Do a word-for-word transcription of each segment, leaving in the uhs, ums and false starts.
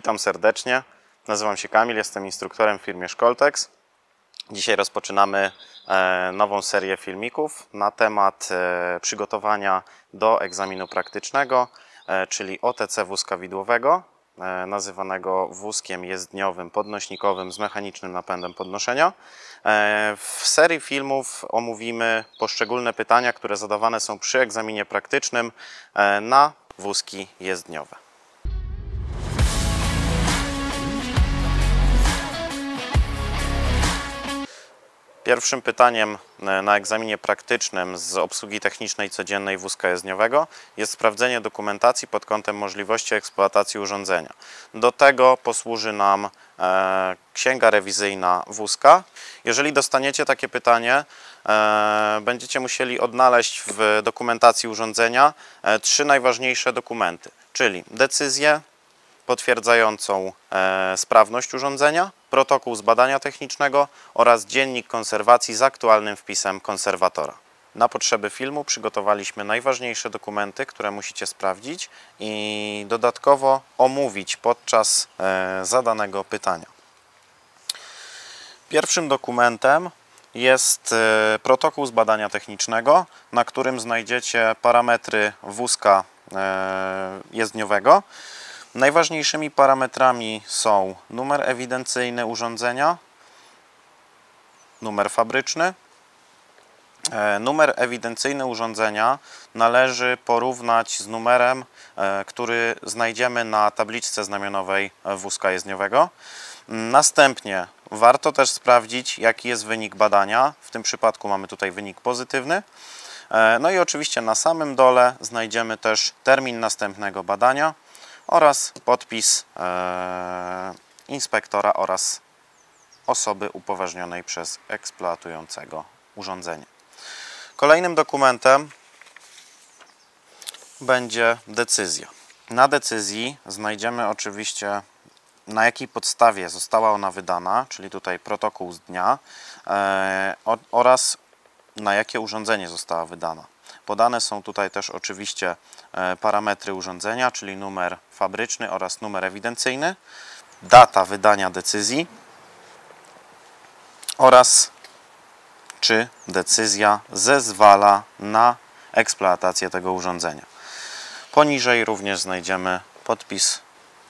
Witam serdecznie, nazywam się Kamil, jestem instruktorem w firmie Szkoltex. Dzisiaj rozpoczynamy nową serię filmików na temat przygotowania do egzaminu praktycznego, czyli O T C wózka widłowego, nazywanego wózkiem jezdniowym podnośnikowym z mechanicznym napędem podnoszenia. W serii filmów omówimy poszczególne pytania, które zadawane są przy egzaminie praktycznym na wózki jezdniowe. Pierwszym pytaniem na egzaminie praktycznym z obsługi technicznej codziennej wózka jezdniowego jest sprawdzenie dokumentacji pod kątem możliwości eksploatacji urządzenia. Do tego posłuży nam e, księga rewizyjna wózka. Jeżeli dostaniecie takie pytanie, e, będziecie musieli odnaleźć w dokumentacji urządzenia e, trzy najważniejsze dokumenty, czyli decyzję potwierdzającą e, sprawność urządzenia, protokół z badania technicznego oraz dziennik konserwacji z aktualnym wpisem konserwatora. Na potrzeby filmu przygotowaliśmy najważniejsze dokumenty, które musicie sprawdzić i dodatkowo omówić podczas e, zadanego pytania. Pierwszym dokumentem jest e, protokół z badania technicznego, na którym znajdziecie parametry wózka e, jezdniowego. Najważniejszymi parametrami są numer ewidencyjny urządzenia, numer fabryczny. Numer ewidencyjny urządzenia należy porównać z numerem, który znajdziemy na tabliczce znamionowej wózka jezdniowego. Następnie warto też sprawdzić, jaki jest wynik badania. W tym przypadku mamy tutaj wynik pozytywny. No i oczywiście na samym dole znajdziemy też termin następnego badania oraz podpis e, inspektora oraz osoby upoważnionej przez eksploatującego urządzenie. Kolejnym dokumentem będzie decyzja. Na decyzji znajdziemy oczywiście, na jakiej podstawie została ona wydana, czyli tutaj protokół z dnia e, o, oraz na jakie urządzenie została wydana. Podane są tutaj też oczywiście parametry urządzenia, czyli numer fabryczny oraz numer ewidencyjny, data wydania decyzji oraz czy decyzja zezwala na eksploatację tego urządzenia. Poniżej również znajdziemy podpis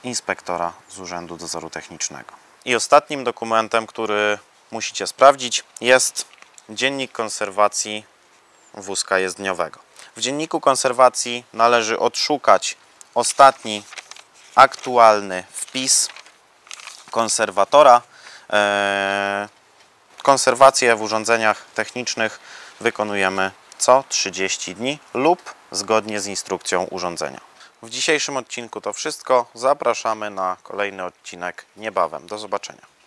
inspektora z Urzędu Dozoru Technicznego. I ostatnim dokumentem, który musicie sprawdzić, jest dziennik konserwacji wózka jezdniowego. W dzienniku konserwacji należy odszukać ostatni aktualny wpis konserwatora. Konserwację w urządzeniach technicznych wykonujemy co trzydzieści dni lub zgodnie z instrukcją urządzenia. W dzisiejszym odcinku to wszystko. Zapraszamy na kolejny odcinek niebawem. Do zobaczenia.